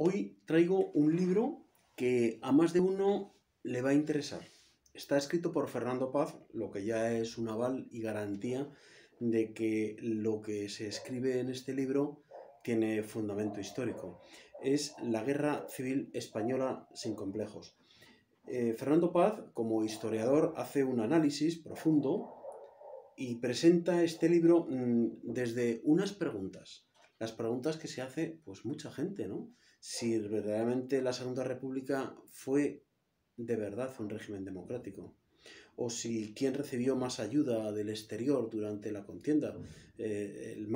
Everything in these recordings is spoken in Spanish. Hoy traigo un libro que a más de uno le va a interesar. Está escrito por Fernando Paz, lo que ya es un aval y garantía de que lo que se escribe en este libro tiene fundamento histórico. Es la Guerra Civil Española sin complejos. Fernando Paz, como historiador, hace un análisis profundo y presenta este libro desde unas preguntas. Las preguntas que se hace pues mucha gente, ¿no? Si verdaderamente la Segunda República fue de verdad un régimen democrático, o si quién recibió más ayuda del exterior durante la contienda, el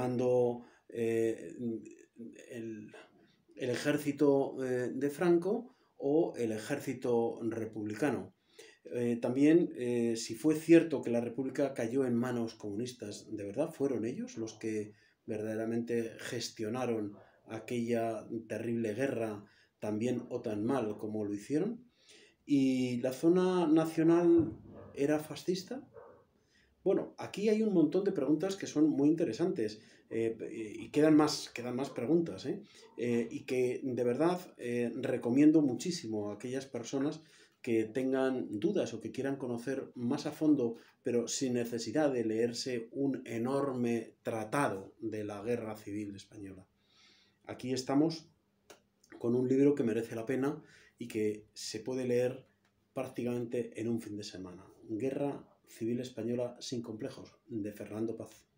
ejército de Franco o el ejército republicano. También, si fue cierto que la República cayó en manos comunistas, ¿de verdad fueron ellos los que verdaderamente gestionaron aquella terrible guerra tan bien o tan mal como lo hicieron? ¿Y la zona nacional era fascista? Bueno, aquí hay un montón de preguntas que son muy interesantes y quedan más preguntas, y que de verdad recomiendo muchísimo a aquellas personas que tengan dudas o que quieran conocer más a fondo, pero sin necesidad de leerse un enorme tratado de la Guerra Civil Española. Aquí estamos con un libro que merece la pena y que se puede leer prácticamente en un fin de semana. Guerra Civil Española sin complejos, de Fernando Paz.